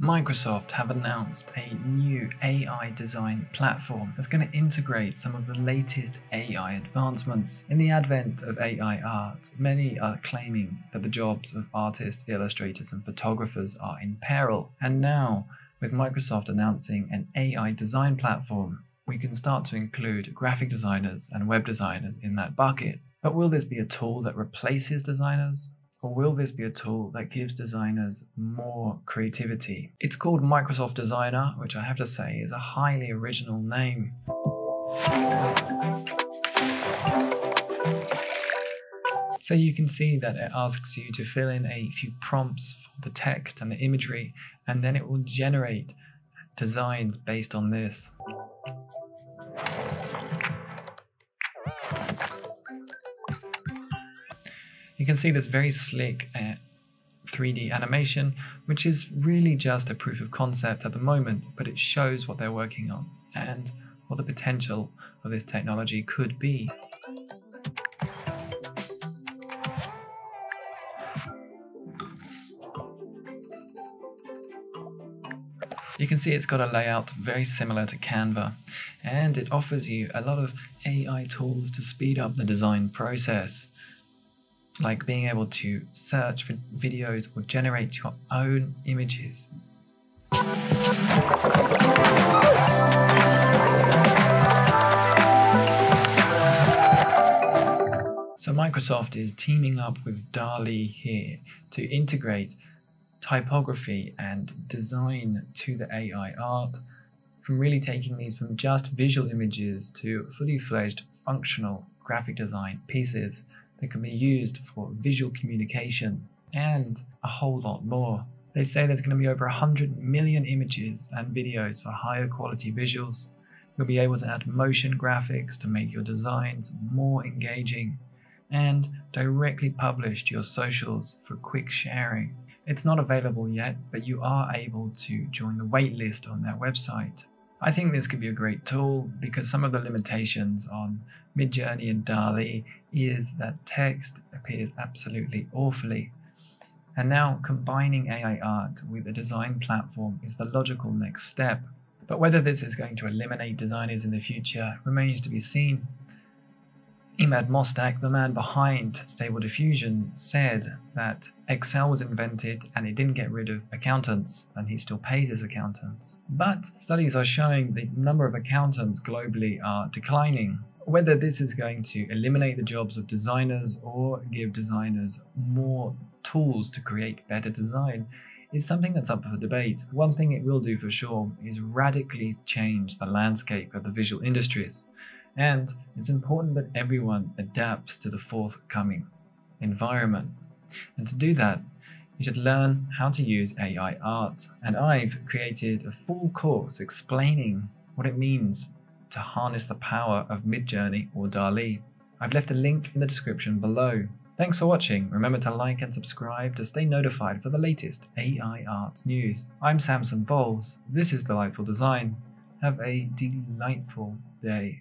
Microsoft have announced a new AI design platform that's going to integrate some of the latest AI advancements. In the advent of AI art, many are claiming that the jobs of artists, illustrators, and photographers are in peril. And now, with Microsoft announcing an AI design platform, we can start to include graphic designers and web designers in that bucket. But will this be a tool that replaces designers? Or will this be a tool that gives designers more creativity? It's called Microsoft Designer, which I have to say is a highly original name. So you can see that it asks you to fill in a few prompts for the text and the imagery, and then it will generate designs based on this. You can see this very slick 3D animation, which is really just a proof of concept at the moment, but it shows what they're working on and what the potential of this technology could be. You can see it's got a layout very similar to Canva, and it offers you a lot of AI tools to speed up the design process, like being able to search for videos or generate your own images. So Microsoft is teaming up with DALL-E here to integrate typography and design to the AI art, from really taking these from just visual images to fully-fledged functional graphic design pieces that can be used for visual communication and a whole lot more. They say there's going to be over 100 million images and videos for higher quality visuals. You'll be able to add motion graphics to make your designs more engaging and directly publish to your socials for quick sharing. It's not available yet, but you are able to join the waitlist on their website. I think this could be a great tool because some of the limitations on Midjourney and DALL-E is that text appears absolutely awfully. And now combining AI art with a design platform is the logical next step. But whether this is going to eliminate designers in the future remains to be seen. Emad Mostaque, the man behind Stable Diffusion, said that Excel was invented and it didn't get rid of accountants, and he still pays his accountants. But studies are showing the number of accountants globally are declining. Whether this is going to eliminate the jobs of designers or give designers more tools to create better design is something that's up for debate. One thing it will do for sure is radically change the landscape of the visual industries. And it's important that everyone adapts to the forthcoming environment. And to do that, you should learn how to use AI art. And I've created a full course explaining what it means to harness the power of Midjourney or DALL-E. I've left a link in the description below. Thanks for watching. Remember to like and subscribe to stay notified for the latest AI art news. I'm Samson Vowles. This is Delightful Design. Have a delightful day.